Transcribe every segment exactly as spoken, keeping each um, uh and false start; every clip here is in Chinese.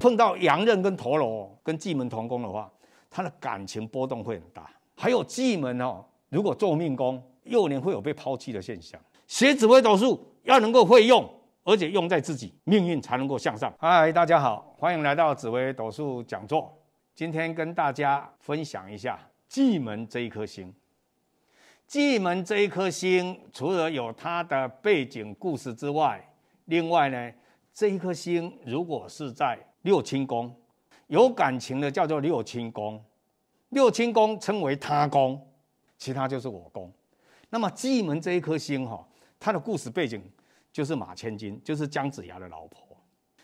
碰到阳刃跟陀罗跟巨门同宫的话，他的感情波动会很大。还有巨门哦，如果做命宫，幼年会有被抛弃的现象。学紫微斗数要能够会用，而且用在自己，命运才能够向上。嗨，大家好，欢迎来到紫微斗数讲座。今天跟大家分享一下巨门这一颗星。巨门这一颗星，除了有它的背景故事之外，另外呢，这一颗星如果是在六亲宫，有感情的叫做六亲宫，六亲宫称为他宫，其他就是我宫。那么巨门这一颗星哈，它的故事背景就是马千金，就是姜子牙的老婆。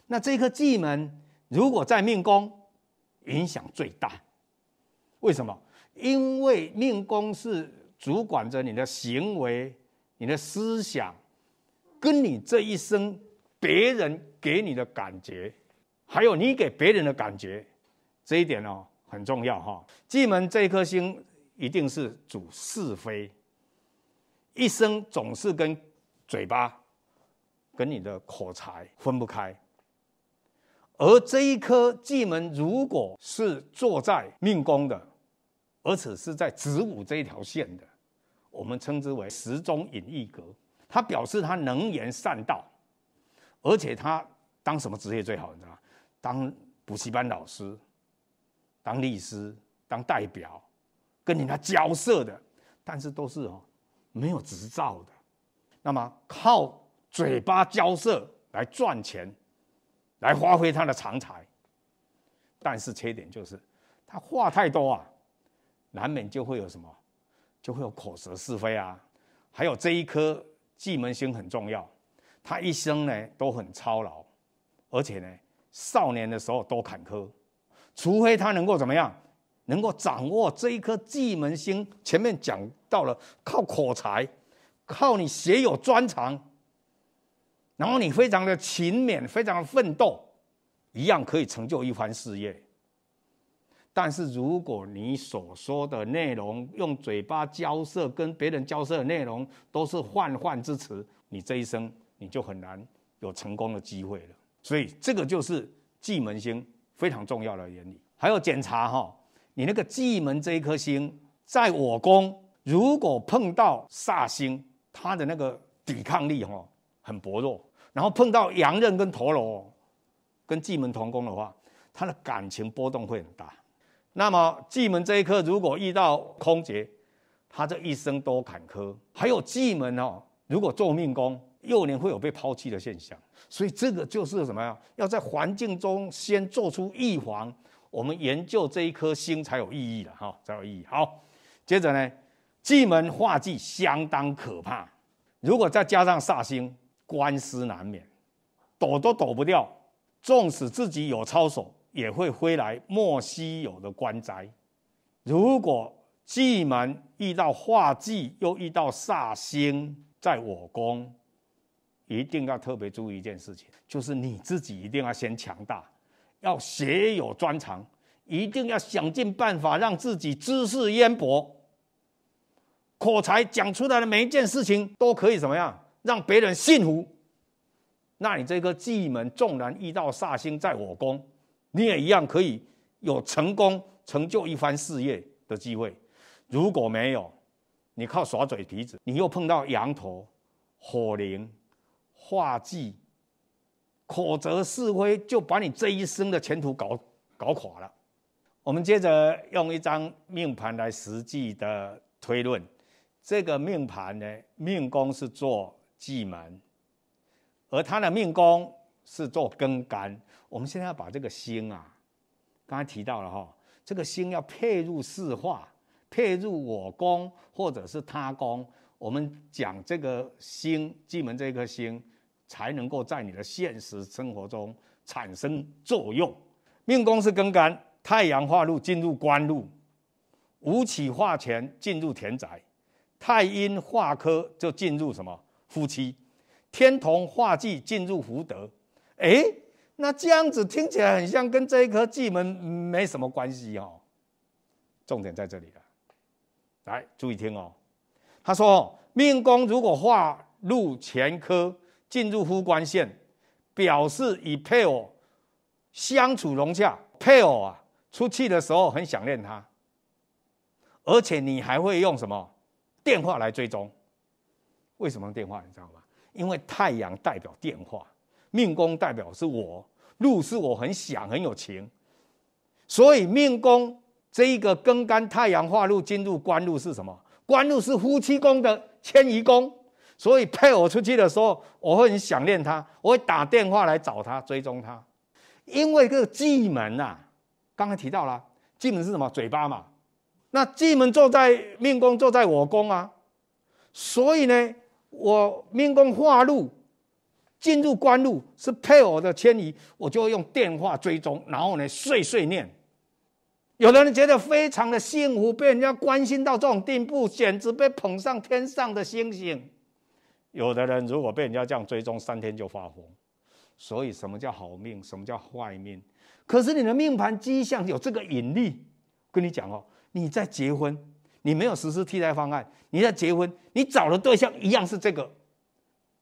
那这颗巨门如果在命宫，影响最大。为什么？因为命宫是主管着你的行为、你的思想，跟你这一生别人给你的感觉，还有你给别人的感觉，这一点哦很重要哈、哦。巨门这一颗星一定是主是非，一生总是跟嘴巴、跟你的口才分不开。而这一颗巨门如果是坐在命宫的，而且是在子午这一条线的，我们称之为时中隐逸格。它表示他能言善道，而且他当什么职业最好？你知道吗？当补习班老师、当律师、当代表，跟人家交涉的，但是都是、哦、没有执照的。那么靠嘴巴交涉来赚钱，来发挥他的长才。但是缺点就是他话太多啊，难免就会有什么，就会有口舌是非啊。还有这一颗巨门星很重要，他一生呢都很操劳。而且呢，少年的时候多坎坷，除非他能够怎么样，能够掌握这一颗巨门星。前面讲到了，靠口才，靠你学有专长，然后你非常的勤勉，非常的奋斗，一样可以成就一番事业。但是如果你所说的内容，用嘴巴交涉，跟别人交涉的内容都是泛泛之词，你这一生你就很难有成功的机会了。所以这个就是巨门星非常重要的原理。还有检查哈、哦，你那个巨门这一颗星在我宫，如果碰到煞星，它的那个抵抗力哈、哦、很薄弱。然后碰到阳刃跟陀罗跟巨门同宫的话，它的感情波动会很大。那么巨门这一颗如果遇到空劫，他这一生多坎坷。还有巨门哦，如果做命宫，幼年会有被抛弃的现象，所以这个就是什么呀？要在环境中先做出预防，我们研究这一颗星才有意义了哈，才有意义。好，接着呢，巨门化忌相当可怕，如果再加上煞星，官司难免，躲都躲不掉，纵使自己有操守，也会挥来莫须有的官灾。如果巨门遇到化忌，又遇到煞星在我宫，一定要特别注意一件事情，就是你自己一定要先强大，要学有专长，一定要想尽办法让自己知识渊博，口才讲出来的每一件事情都可以怎么样让别人信服。那你这个巨门纵然遇到煞星在我宫，你也一样可以有成功成就一番事业的机会。如果没有，你靠耍嘴皮子，你又碰到羊头、火灵、化忌、口舌是非，就把你这一生的前途搞搞垮了。我们接着用一张命盘来实际的推论。这个命盘呢，命宫是做巨门，而他的命宫是做庚干。我们现在要把这个星啊，刚才提到了哈，这个星要配入四化，配入我宫或者是他宫。我们讲这个星，巨门这颗星，才能够在你的现实生活中产生作用。命宫是庚干，太阳化禄进入官禄，午起化权进入田宅，太阴化科就进入什么夫妻，天同化忌进入福德。哎，那这样子听起来很像跟这一颗巨门没什么关系哦。重点在这里了，来注意听哦。他说，命宫如果化入前科，进入夫官线，表示与配偶相处融洽，配偶啊出去的时候很想念他，而且你还会用什么电话来追踪？为什么电话？你知道吗？因为太阳代表电话，命宫代表是我，路是我很想很有情，所以命宫这一个庚干太阳化禄进入官禄是什么？官禄是夫妻宫的迁移宫，所以配偶出去的时候，我会很想念他，我会打电话来找他追踪他，因为这个忌门啊，刚才提到了忌门是什么？嘴巴嘛。那忌门坐在命宫，坐在我宫啊，所以呢，我命宫化禄进入官禄是配偶的迁移，我就会用电话追踪，然后呢碎碎念。有的人觉得非常的幸福，被人家关心到这种地步，简直被捧上天上的星星。有的人如果被人家这样追踪，三天就发疯。所以什么叫好命，什么叫坏命？可是你的命盘迹象有这个引力，跟你讲哦，你在结婚，你没有实施替代方案，你在结婚，你找的对象一样是这个。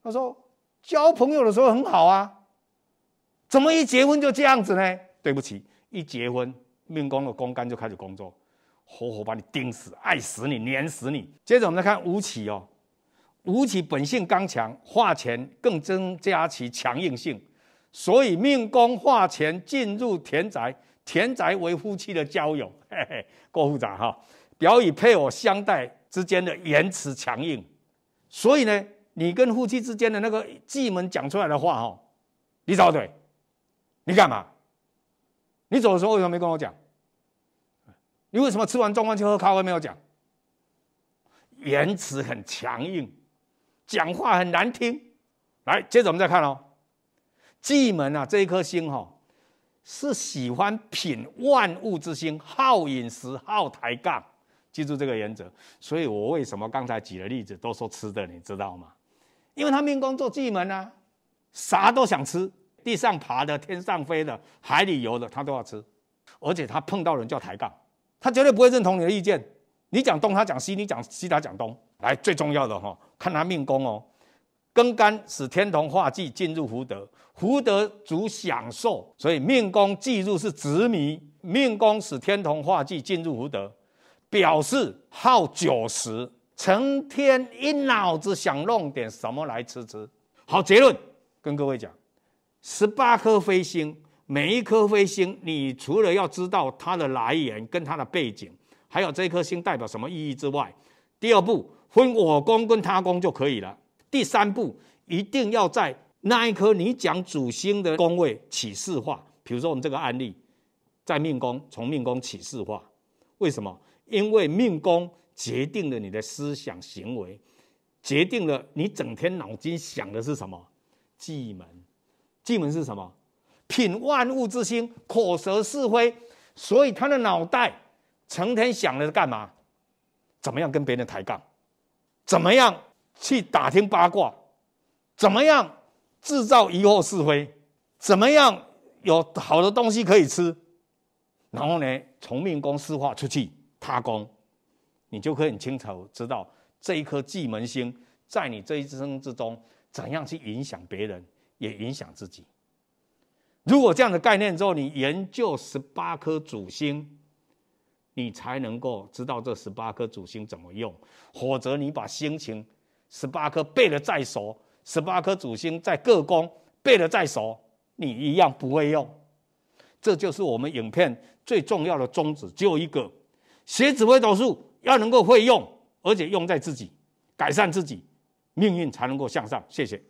他说交朋友的时候很好啊，怎么一结婚就这样子呢？对不起，一结婚命宫的宫干就开始工作，活活把你盯死，爱死你，黏死你。接着我们再看吴起哦，吴起本性刚强，化权更增加其强硬性，所以命宫化权进入田宅，田宅为夫妻的交友，嘿嘿，够复杂哈、哦。表以配偶相待之间的言辞强硬，所以呢，你跟夫妻之间的那个忌门讲出来的话哦，你找对，你干嘛？你走的时候为什么没跟我讲？你为什么吃完中饭去喝咖啡没有讲？言辞很强硬，讲话很难听。来，接着我们再看哦，忌门啊这一颗星哦，是喜欢品万物之星，好饮食，好抬杠，记住这个原则。所以我为什么刚才举的例子都说吃的，你知道吗？因为他命宫做忌门啊，啥都想吃。地上爬的，天上飞的，海里游的，他都要吃，而且他碰到人就要抬杠，他绝对不会认同你的意见，你讲东他讲西，你讲西他讲东。来，最重要的哈、哦，看他命宫哦，庚干使天同化忌进入福德，福德主享受，所以命宫忌入是执迷，命宫使天同化忌进入福德，表示好酒食，成天一脑子想弄点什么来吃吃。好，结论跟各位讲。十八颗飞星，每一颗飞星，你除了要知道它的来源跟它的背景，还有这颗星代表什么意义之外，第二步分我宫跟他宫就可以了。第三步一定要在那一颗你讲主星的宫位起四化，比如说我们这个案例在命宫，从命宫起四化，为什么？因为命宫决定了你的思想行为，决定了你整天脑筋想的是什么。忌门，忌门是什么？品万物之心，口舌是非，所以他的脑袋成天想的是干嘛？怎么样跟别人抬杠？怎么样去打听八卦？怎么样制造疑惑是非？怎么样有好的东西可以吃？然后呢，从命宫四化出去他宫，你就可以很清楚知道这一颗忌门星在你这一生之中怎样去影响别人，也影响自己。如果这样的概念之后，你研究十八颗主星，你才能够知道这十八颗主星怎么用。或者你把星情十八颗背了再熟，十八颗主星在各宫背了再熟，你一样不会用。这就是我们影片最重要的宗旨，只有一个：学紫微斗数要能够会用，而且用在自己，改善自己，命运才能够向上。谢谢。